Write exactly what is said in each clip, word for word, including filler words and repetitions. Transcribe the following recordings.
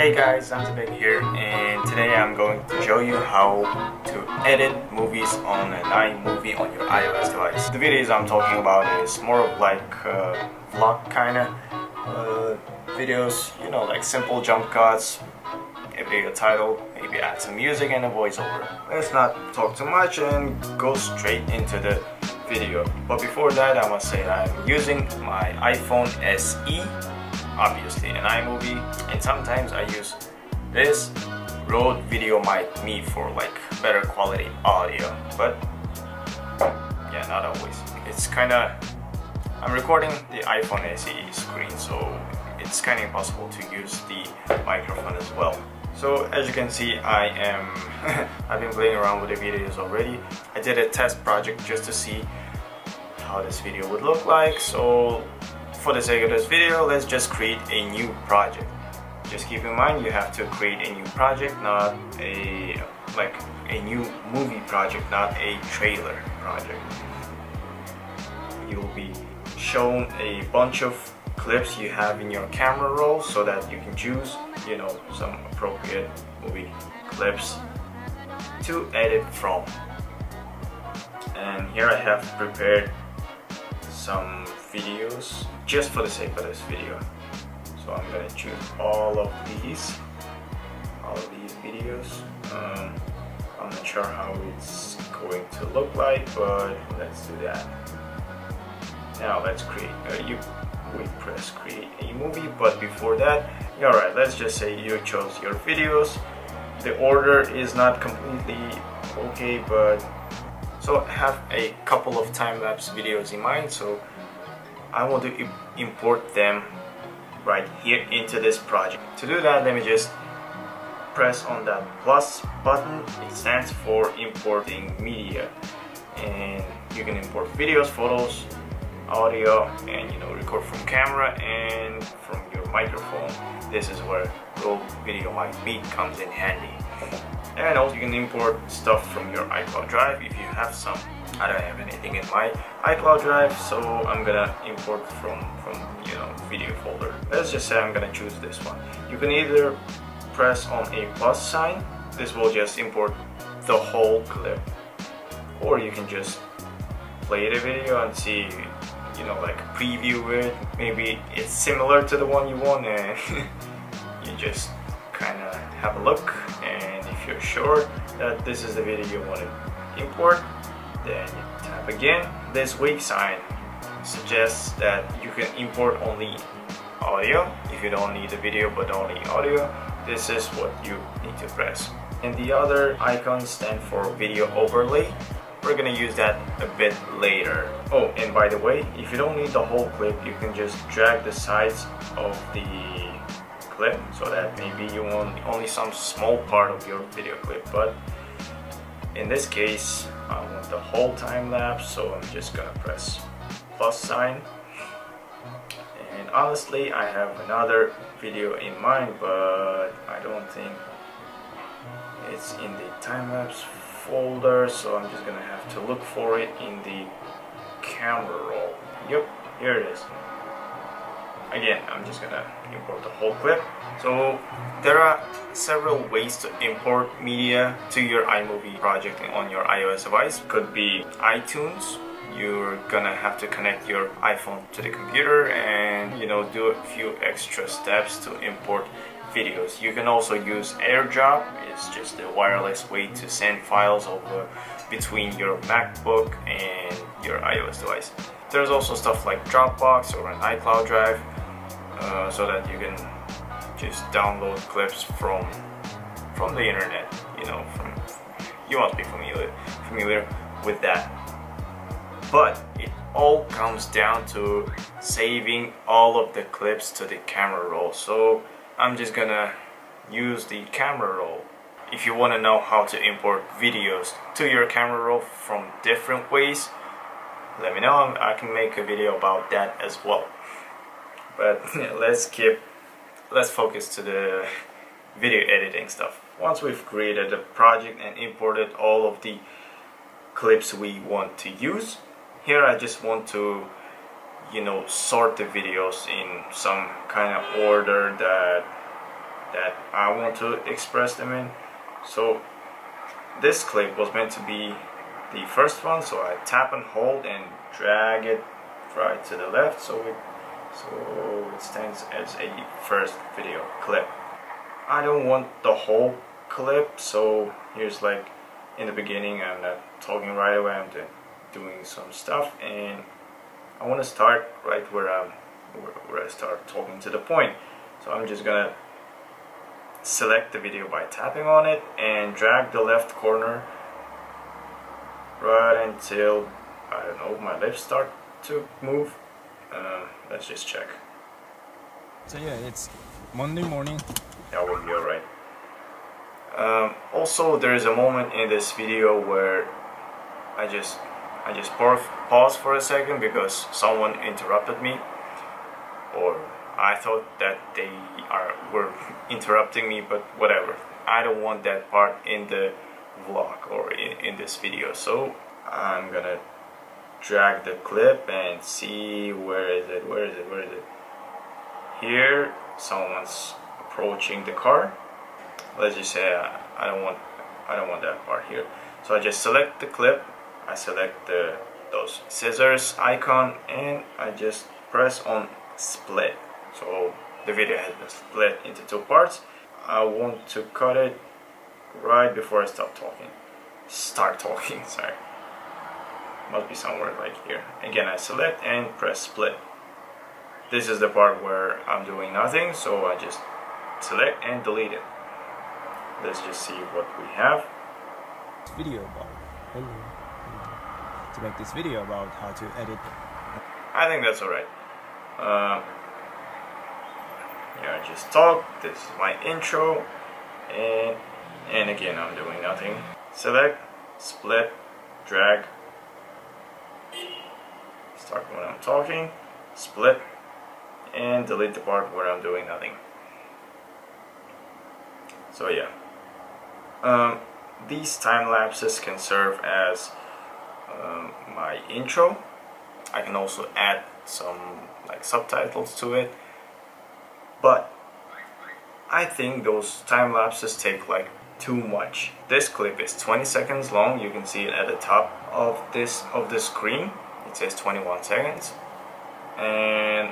Hey guys, Zanzebek here, and today I'm going to show you how to edit movies on an iMovie on your iOS device. The videos I'm talking about is more of like uh, vlog kinda uh, videos, you know, like simple jump cuts, a video title, maybe add some music and a voiceover. Let's not talk too much and go straight into the video. But before that, I must say I'm using my iPhone S E. Obviously an iMovie, and sometimes I use this Rode Videomic Me for like better quality audio, but yeah, not always. It's kinda, I'm recording the iPhone S E screen, so it's kinda impossible to use the microphone as well. So as you can see, I am, I've been playing around with the videos already. I did a test project just to see how this video would look like, so for the sake of this video, let's just create a new project. Just keep in mind, you have to create a new project, not a like a new movie project, not a trailer project. You'll be shown a bunch of clips you have in your camera roll so that you can choose, you know, some appropriate movie clips to edit from. And here I have prepared some videos just for the sake of this video, so I'm gonna choose all of these all of these videos. um, I'm not sure how it's going to look like, but let's do that. Now let's create uh, you we press create a movie, but before that, alright, let's just say you chose your videos. The order is not completely okay, but so I have a couple of time-lapse videos in mind, so I want to import them right here into this project. To do that, let me just press on that plus button. It stands for importing media, and you can import videos, photos, audio, and you know, record from camera and from your microphone. This is where Rode Videomic Me comes in handy. And also you can import stuff from your iCloud Drive if you have some. I don't have anything in my iCloud Drive, so I'm gonna import from, from you know, video folder. Let's just say I'm gonna choose this one. You can either press on a plus sign, this will just import the whole clip, or you can just play the video and see, you know, like preview it. Maybe it's similar to the one you want, and you just kinda have a look, and if you're sure that this is the video you want to import, then you tap again. This weak sign suggests that you can import only audio if you don't need the video but only audio. This is what you need to press. And the other icons stand for video overlay. We're gonna use that a bit later. Oh, and by the way, if you don't need the whole clip, you can just drag the sides of the clip so that maybe you want only some small part of your video clip, but in this case I want the whole time lapse, so I'm just gonna press plus sign. And honestly, I have another video in mind, but I don't think it's in the time lapse folder, so I'm just gonna have to look for it in the camera roll. Yep, here it is. Again, I'm just gonna import the whole clip. So there are several ways to import media to your iMovie project on your iOS device. Could be iTunes. You're gonna have to connect your iPhone to the computer and, you know, do a few extra steps to import videos. You can also use AirDrop. It's just a wireless way to send files over between your MacBook and your iOS device. There's also stuff like Dropbox or an iCloud Drive, uh, so that you can just download clips from from the internet. You know, from, you must be familiar familiar with that. But it all comes down to saving all of the clips to the camera roll. So I'm just gonna use the camera roll. If you want to know how to import videos to your camera roll from different ways, let me know. I can make a video about that as well. But yeah, let's keep, let's focus to the video editing stuff. Once we've created a project and imported all of the clips we want to use, here I just want to, you know, sort the videos in some kind of order that that I want to express them in. So this clip was meant to be the first one, so I tap and hold and drag it right to the left, so it so it stands as a first video clip. I don't want the whole clip, so here's like in the beginning, I'm not talking right away, I'm doing some stuff, and I want to start right where I'm where I start talking to the point. So I'm just gonna select the video by tapping on it and drag the left corner right until, I don't know, my lips start to move. Uh, let's just check. So yeah, it's Monday morning. That will be alright. Um, also, there is a moment in this video where I just I just paused for a second because someone interrupted me, or I thought that they are were interrupting me, but whatever. I don't want that part in the vlog or in, in this video, so I'm gonna drag the clip and see where is it, where is it, where is it. Here, someone's approaching the car. Let's just say I, I don't want I don't want that part here. So I just select the clip, I select the those scissors icon, and I just press on split. So the video has been split into two parts. I want to cut it right before I stop talking. Start talking, sorry. Must be somewhere like here. Again, I select and press split. This is the part where I'm doing nothing, so I just select and delete it. Let's just see what we have. Video about to make this video about how to edit. I think that's alright. Uh, yeah, I just talk. This is my intro, and and again I'm doing nothing. Select, split, drag. Start when I'm talking, split, and delete the part where I'm doing nothing. So yeah. Um, these time lapses can serve as um, my intro. I can also add some like subtitles to it, but I think those time lapses take like too much. This clip is twenty seconds long. You can see it at the top of this of the screen. It says twenty-one seconds, and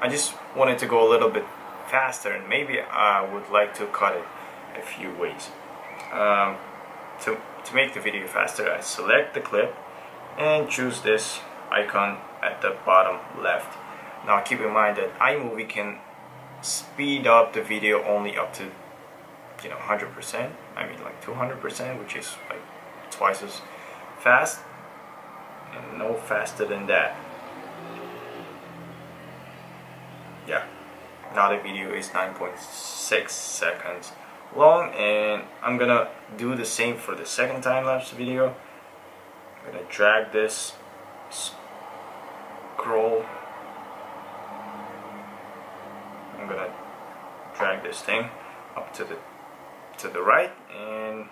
I just wanted to go a little bit faster, and maybe I would like to cut it a few ways. Um, to, to make the video faster, I select the clip and choose this icon at the bottom left. Now keep in mind that iMovie can speed up the video only up to, you know, one hundred percent, I mean like two hundred percent, which is like twice as fast, and no faster than that. Yeah, now the video is nine point six seconds long, and I'm gonna do the same for the second time-lapse video. I'm gonna drag this, scroll, I'm gonna drag this thing up to the to the right, and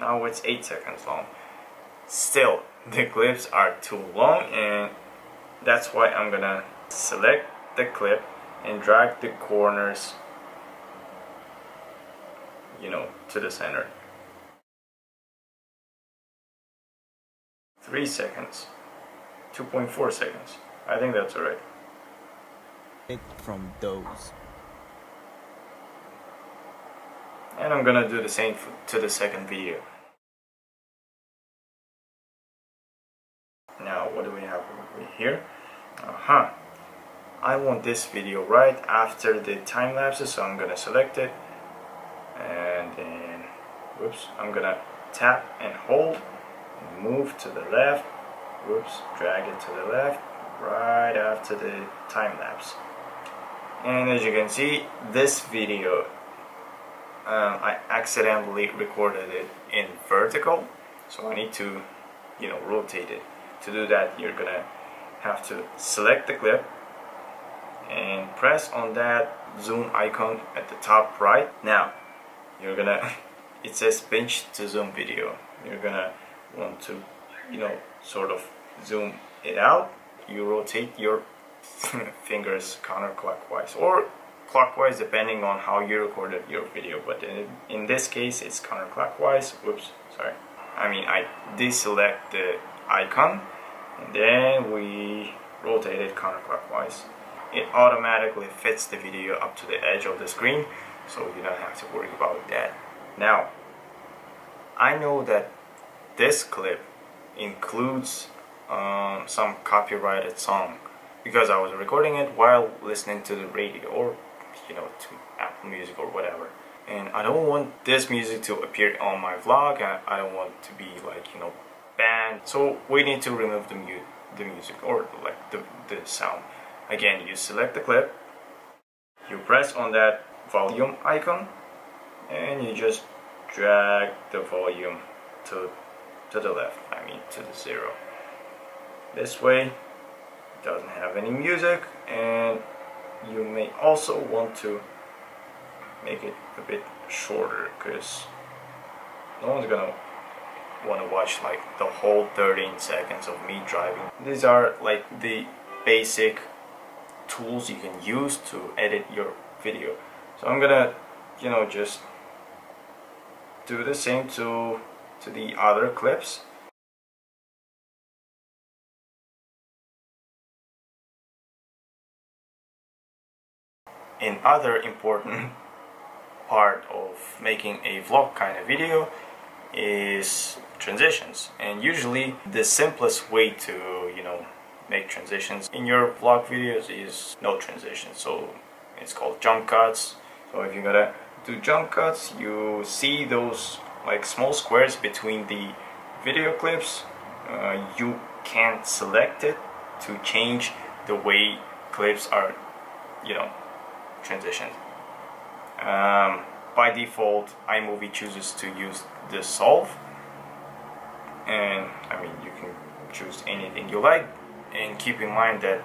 now it's eight seconds long. Still, the clips are too long, and that's why I'm gonna select the clip and drag the corners, you know, to the center. Three seconds, two point four seconds, I think that's alright. It from those, and I'm gonna do the same to the second video. Now what do we have over here? Uh-huh. I want this video right after the time lapses, so I'm gonna select it, and then whoops, I'm gonna tap and hold and move to the left, whoops, drag it to the left right after the time lapse. And as you can see, this video um, I accidentally recorded it in vertical, so I need to, you know, rotate it. To do that, you're gonna have to select the clip and press on that zoom icon at the top right. Now you're gonna, it says pinch to zoom video, you're gonna want to, you know, sort of zoom it out. You rotate your fingers counterclockwise, or clockwise depending on how you recorded your video, but in, in this case it's counterclockwise. Oops, sorry. I mean, I deselect the icon and then we rotate it counterclockwise. It automatically fits the video up to the edge of the screen, so you don't have to worry about that. Now, I know that this clip includes um, some copyrighted song because I was recording it while listening to the radio or, you know, to Apple Music or whatever. And I don't want this music to appear on my vlog. I, I don't want it to be like, you know, banned. So we need to remove the, mu the music or like the, the sound. Again, you select the clip, you press on that volume icon, and you just drag the volume to, to the left, I mean to the zero. This way, it doesn't have any music, and you may also want to make it a bit shorter because no one's gonna want to watch like the whole thirteen seconds of me driving. These are like the basic tools you can use to edit your video. So I'm gonna, you know, just do the same to, to the other clips. Another important part of making a vlog kind of video is transitions, and usually the simplest way to, you know, make transitions in your vlog videos is no transition. So it's called jump cuts. So if you're gonna do jump cuts, you see those like small squares between the video clips. Uh, you can select it to change the way clips are, you know, transitioned. Um, by default, iMovie chooses to use the solve, and I mean you can choose anything you like. And keep in mind that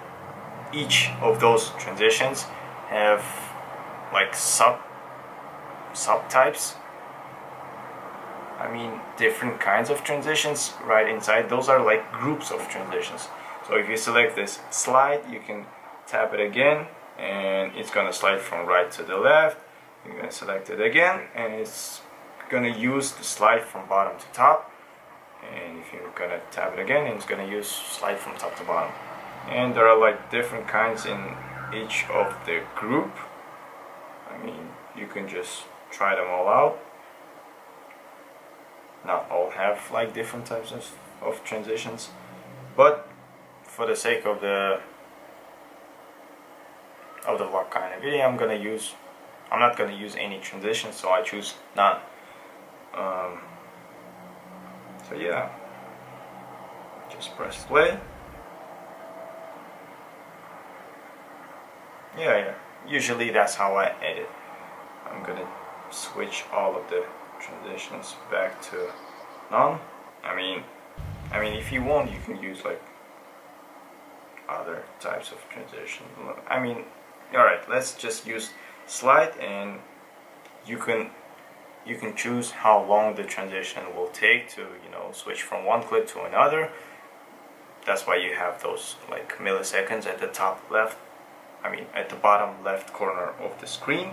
each of those transitions have like sub subtypes. I mean different kinds of transitions right inside. Those are like groups of transitions. So if you select this slide, you can tap it again and it's gonna slide from right to the left. You're gonna select it again and it's gonna use the slide from bottom to top. And if you're gonna tap it again, it's gonna use slide from top to bottom. And there are like different kinds in each of the group. I mean, you can just try them all out. Not all have like different types of, of transitions, but for the sake of the of the vlog kind of video, I'm gonna use. I'm not gonna use any transitions, so I choose none. Um, So yeah, just press play. Yeah, yeah. Usually that's how I edit. I'm gonna switch all of the transitions back to none. I mean, I mean, if you want, you can use like other types of transition. I mean, all right. Let's just use slide, and you can. You can choose how long the transition will take to, you know, switch from one clip to another. That's why you have those like milliseconds at the top left, I mean at the bottom left corner of the screen.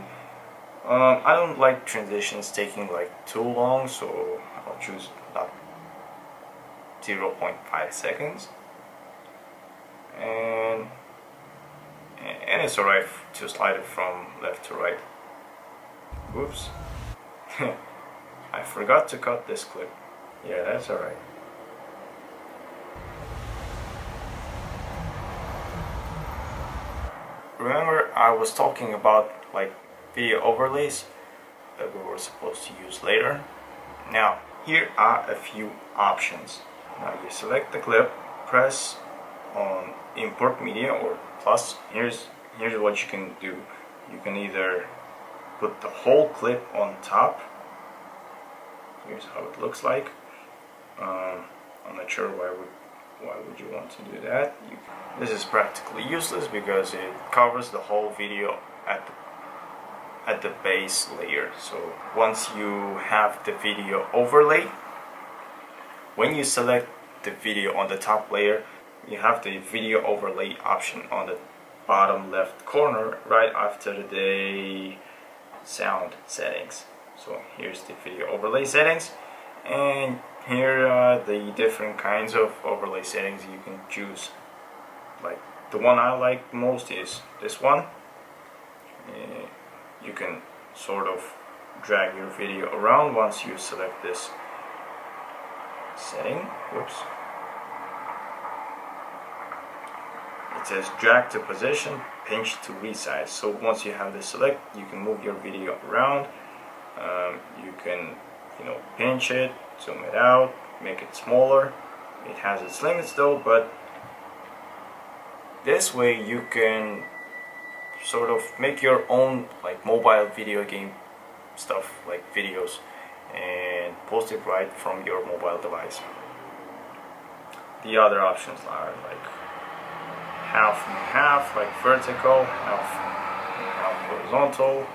Um, I don't like transitions taking like too long, so I'll choose about zero point five seconds. And, and it's alright to slide it from left to right. Oops. I forgot to cut this clip. Yeah, that's alright. Remember, I was talking about like video overlays that we were supposed to use later. Now, here are a few options. Now you select the clip, press on import media or plus. Here's here's what you can do. You can either put the whole clip on top. Here's how it looks like. Um, I'm not sure why would why would you want to do that. You, this is practically useless because it covers the whole video at the, at the base layer. So once you have the video overlay, when you select the video on the top layer, you have the video overlay option on the bottom left corner right after the sound settings. So here's the video overlay settings, and here are the different kinds of overlay settings you can choose. Like the one I like most is this one. Uh, you can sort of drag your video around once you select this setting. Whoops. It says drag to position, pinch to resize. So once you have this select, you can move your video around. Um, you can, you know, pinch it, zoom it out, make it smaller. It has its limits though, but this way you can sort of make your own like mobile video game stuff, like videos, and post it right from your mobile device. The other options are like half and half, like vertical, half and half horizontal.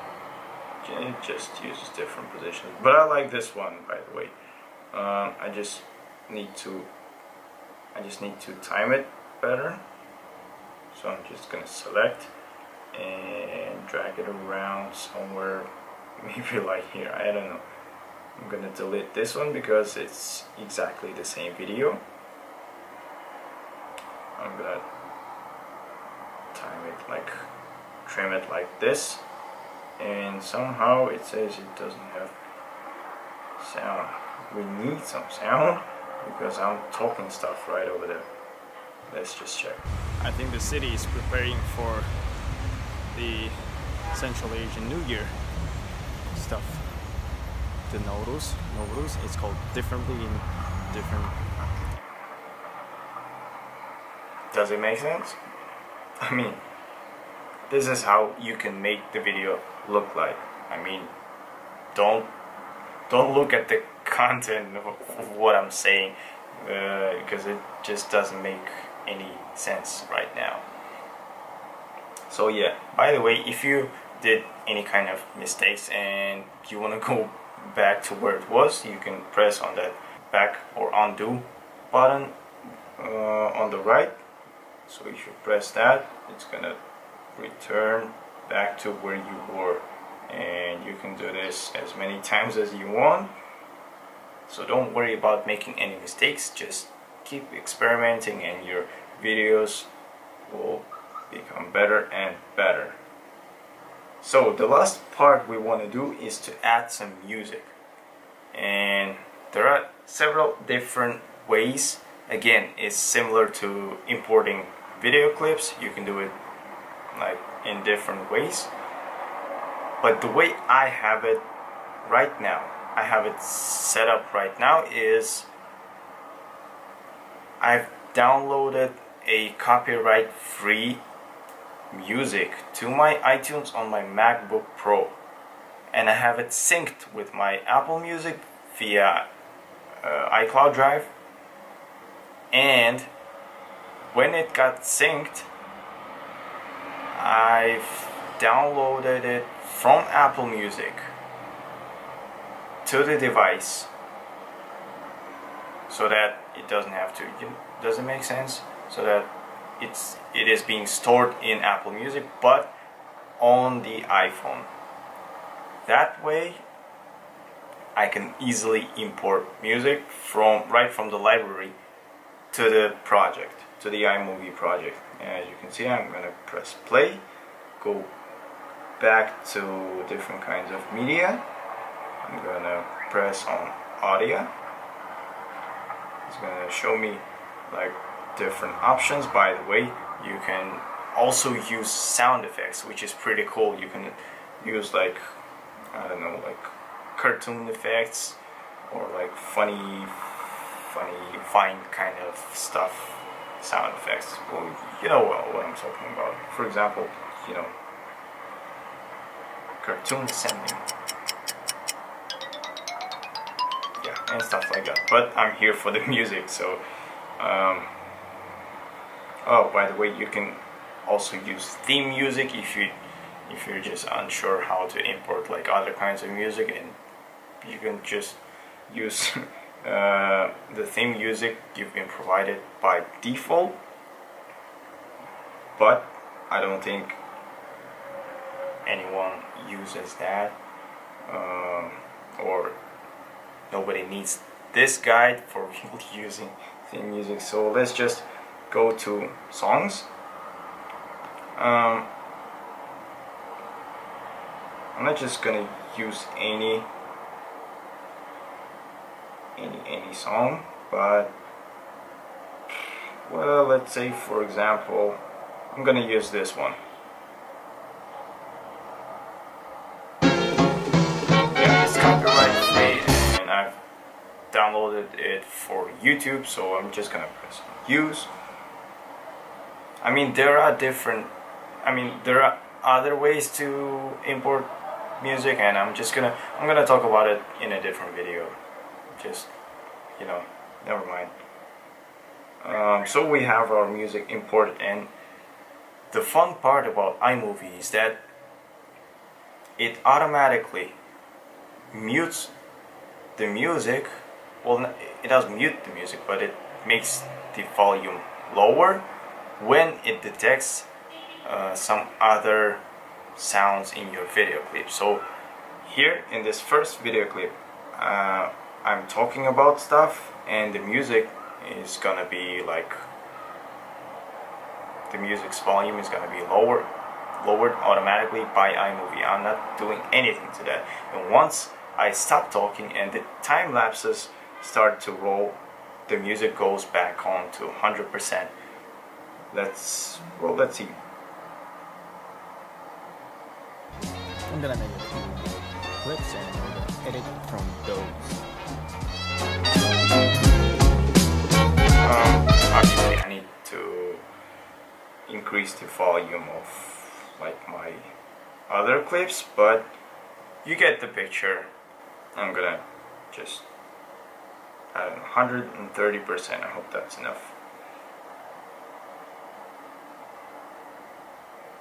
It just uses different positions, but I like this one, by the way. um, I just need to I just need to time it better, so I'm just gonna select and drag it around somewhere, maybe like here, I don't know. I'm gonna delete this one because it's exactly the same video. I'm gonna time it, like trim it like this, and somehow it says it doesn't have sound. We need some sound because I'm talking stuff right over there. Let's just check. I think the city is preparing for the Central Asian New Year stuff. The Nauruz, Nauruz, it's called differently in different... Does it make sense? I mean, this is how you can make the video look like. I mean, don't don't look at the content of, of what I'm saying, uh, because it just doesn't make any sense right now. So yeah, by the way, if you did any kind of mistakes and you want to go back to where it was, you can press on that back or undo button uh, on the right. So if you press that, it's gonna return back to where you were, and you can do this as many times as you want. So don't worry about making any mistakes, just keep experimenting and your videos will become better and better. So the last part we want to do is to add some music, and there are several different ways. Again, it's similar to importing video clips, you can do it like in different ways, but the way I have it right now, I have it set up right now, is I've downloaded a copyright free music to my iTunes on my MacBook Pro, and I have it synced with my Apple Music via uh, iCloud Drive. And when it got synced, I've downloaded it from Apple Music to the device, so that it doesn't have to, you know, does it make sense? So that it's it is being stored in Apple Music but on the iPhone. That way I can easily import music from right from the library to the project, to the iMovie project. And as you can see, I'm gonna press play, go back to different kinds of media. I'm gonna press on audio. It's gonna show me like different options. By the way, you can also use sound effects, which is pretty cool. You can use like, I don't know, like cartoon effects or like funny funny fine kind of stuff, sound effects. Well, you know what I'm talking about. For example, you know, cartoon sending, yeah, and stuff like that. But I'm here for the music, so um, oh, by the way, you can also use theme music if you if you're just unsure how to import like other kinds of music, and you can just use uh, the theme music you've been provided by default. But I don't think anyone uses that, um, or nobody needs this guide for real using thing music. So let's just go to songs. Um, I'm not just gonna use any any any song, but well, let's say for example, I'm gonna use this one. Yeah, it's copyright free, and I've downloaded it for YouTube, so I'm just gonna press use. I mean, there are different. I mean, there are other ways to import music, and I'm just gonna I'm gonna talk about it in a different video. Just you know, never mind. Um, so we have our music imported, and the fun part about iMovie is that it automatically mutes the music. Well, it does mute the music, but it makes the volume lower when it detects uh, some other sounds in your video clip. So here in this first video clip, uh, I'm talking about stuff, and the music is gonna be like, the music's volume is gonna be lower, lowered automatically by iMovie. I'm not doing anything to that. And once I stop talking and the time lapses start to roll, the music goes back on to one hundred percent. Let's, well, let's see. I'm gonna make a few clips and I'm gonna edit from those. Um, actually, I need to increase the volume of like my other clips, but you get the picture. I'm gonna just, I don't know, one hundred thirty percent. I hope that's enough.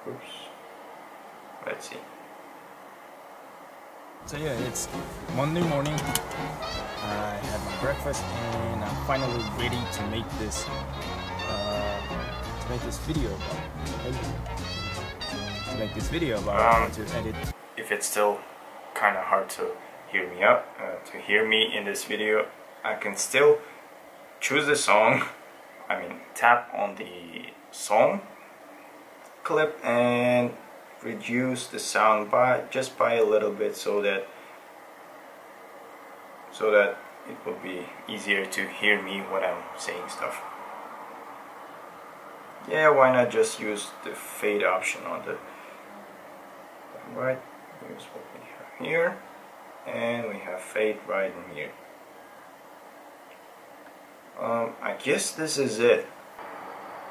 Oops. Let's see. So yeah, it's Monday morning. I had my breakfast, and I'm finally ready to make this uh, to make this video about to make this video about um, to edit. If it's still kind of hard to hear me up, uh, to hear me in this video, I can still choose the song. I mean, tap on the song clip and reduce the sound by just by a little bit, so that so that it will be easier to hear me when I'm saying stuff. Yeah, why not just use the fade option on the right? Here's what we have here, and we have fade right in here. Um, I guess this is it.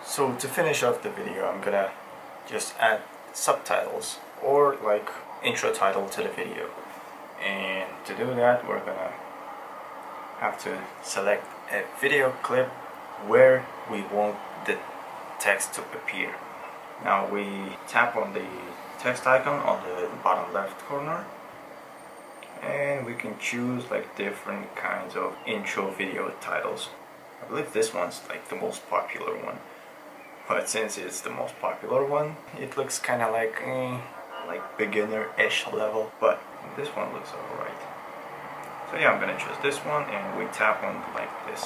So to finish off the video, I'm gonna just add subtitles or like intro title to the video, and to do that we're gonna have to select a video clip where we want the text to appear. Now we tap on the text icon on the bottom left corner, and we can choose like different kinds of intro video titles. I believe this one's like the most popular one. But since it's the most popular one, it looks kind of like eh, like beginner-ish level. But this one looks alright. So yeah, I'm gonna choose this one, and we tap on like this.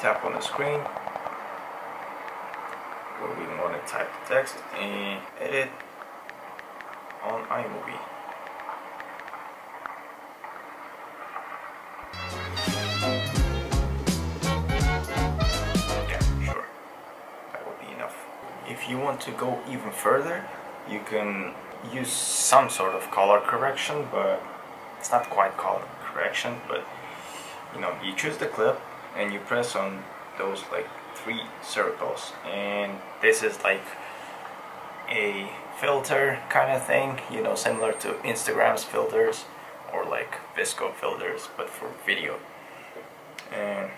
Tap on the screen where we want to type the text and edit on iMovie. If you want to go even further, you can use some sort of color correction, but it's not quite color correction, but you know, you choose the clip and you press on those like three circles, and this is like a filter kind of thing, you know, similar to Instagram's filters or like VSCO filters, but for video. And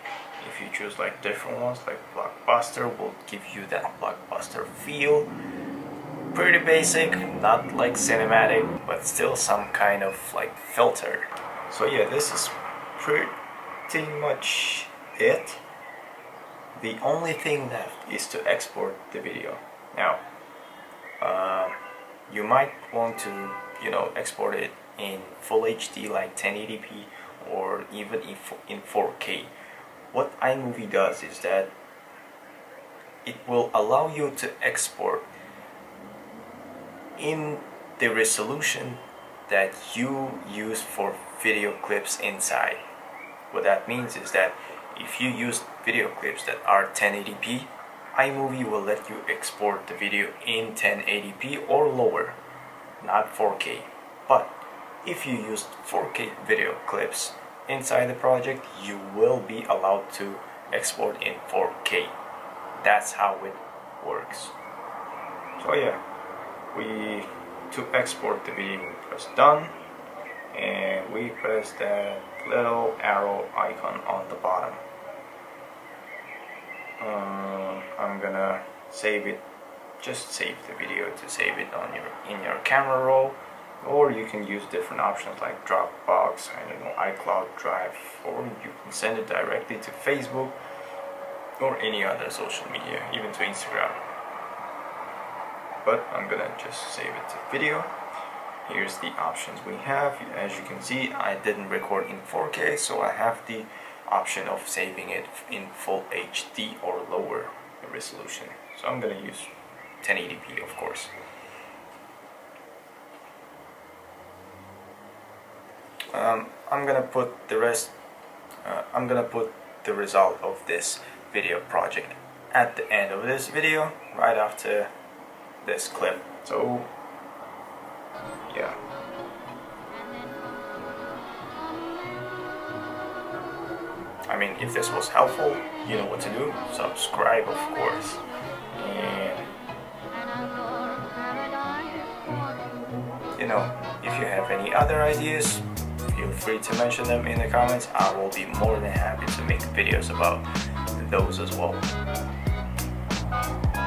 if you choose like different ones, like Blockbuster will give you that Blockbuster feel. Pretty basic, not like cinematic, but still some kind of like filter. So yeah, this is pretty much it. The only thing left is to export the video. Now, uh, you might want to, you know, export it in full H D like ten eighty p or even in four K. What iMovie does is that it will allow you to export in the resolution that you use for video clips inside. What that means is that if you use video clips that are ten eighty p, iMovie will let you export the video in ten eighty p or lower, not four K. But if you use four K video clips inside the project, you will be allowed to export in four K. That's how it works. So yeah, we to export the video we press done, and we press that little arrow icon on the bottom. um, I'm gonna save it. Just save the video to save it on your in your camera roll, or you can use different options like Dropbox, I don't know, iCloud Drive, or you can send it directly to Facebook or any other social media, even to Instagram. But I'm gonna just save it to video. Here's the options we have. As you can see, I didn't record in four K, so I have the option of saving it in full H D or lower resolution. So I'm gonna use ten eighty p, of course. Um, I'm gonna put the rest. Uh, I'm gonna put the result of this video project at the end of this video, right after this clip. So yeah, I mean, if this was helpful, you know what to do. Subscribe, of course, and you know, if you have any other ideas, feel free to mention them in the comments. I will be more than happy to make videos about those as well.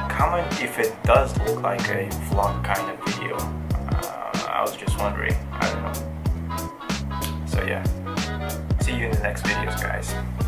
Comment if it does look like a vlog kind of video. uh, I was just wondering, I don't know. So yeah, see you in the next videos, guys.